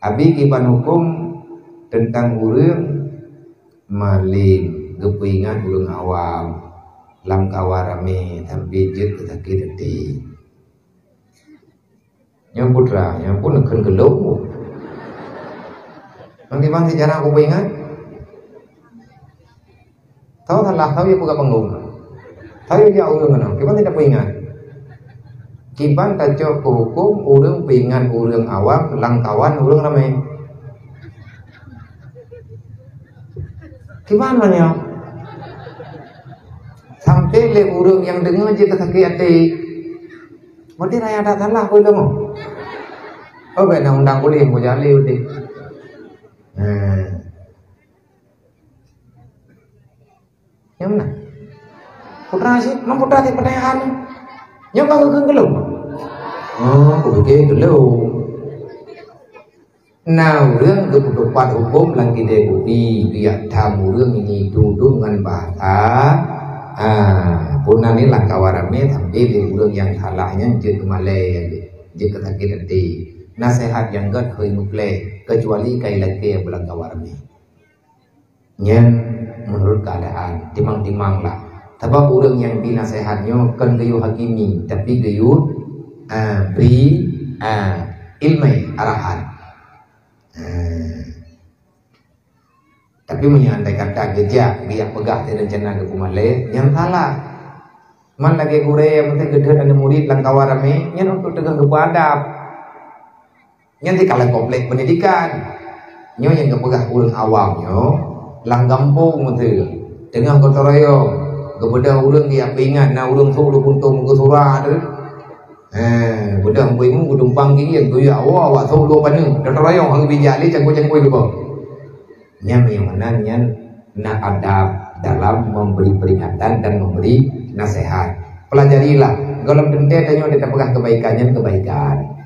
Abi kipan hukum tentang urang maling gepuingan ulung awam lam kawarami tapi jut ketaki deti. Yang putra, yang pun akan gelok. Bang sejarah aku ingat. Tahu salah, tahu yang buka panggung. Tahu yang urang kenang. Kipan tidak puingan. Kipan tajuk hukum urang puingan urang awam langkawan urang ramai. Gimana nih? Sampai le urung yang dengar je kesakit hati. Mesti raya tak salah kau dengar. Oh, benar undang boleh kau jali uti. Yang mana? Putra sih, mampu putra sih pertanyaan. Yang baru kenggelung. Oh, kau kenggelung. Nah, urang keputusan hukum lagi debudi biak tamu urang ini duduk dengan bahasa punah ni langkawarane tapi di urang yang salahnya je kemalai je kesakit hati nasihat yang God koi mukleh kecuali kai lagi yang langkawarane nya menurut keadaan timang-timang lah sebab urang yang dinasehatnya kan gayu hakimi tapi gayu beri ilmu arahan. Tapi menyandai kata gejak dia pegah di rencana ke Malay yang salah man lagi kure yang penting gede dan murid langkawa rame yang untuk tegak ke adab yang dikalah komplek pendidikan nyo yang kepegah urang awam nyo lang kampung itu dengan kota royong kepada urang dia ingat nah urang suruh puntung ke surah budang buimu budung panggil yang tu ya awak awak tahu dua paneng dan rayong hang bijali cangkui-cangkui kau. Nyam yang mana nyam nak adab dalam memberi peringatan dan memberi nasihat. Pelajarilah. Kalau benda tanya dia tak pegah kebaikannya kebaikan.